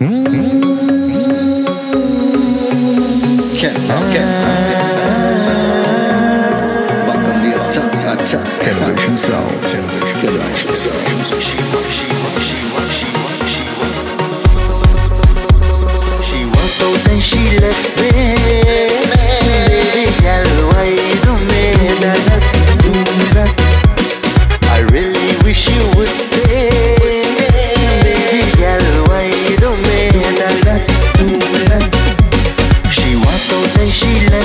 Elevation sound. Elevation sound. She walked out and she left me. She walked out and she left me. Baby girl, why you do me that? Do me that? I really wish you would stay. Baby girl, why you do me that? Do me that? Let me. Do me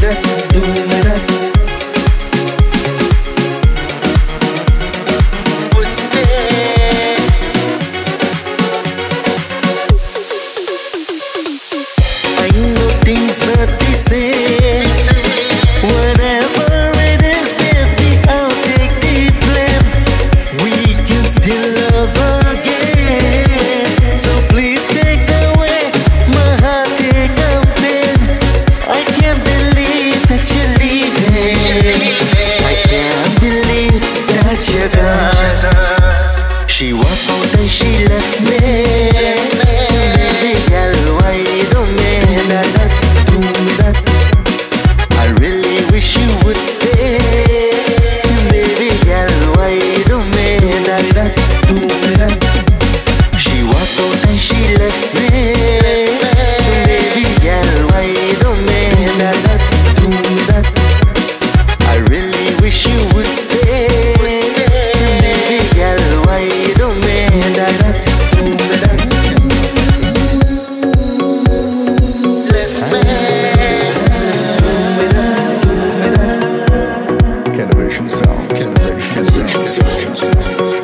that? Do me that? Things that they say, whatever it is, baby, I'll take the blame. We can still love again, so please take away my heartache and pain. I can't believe that you're leaving. I can't believe that you're gone. She walked out and she left me. Sound.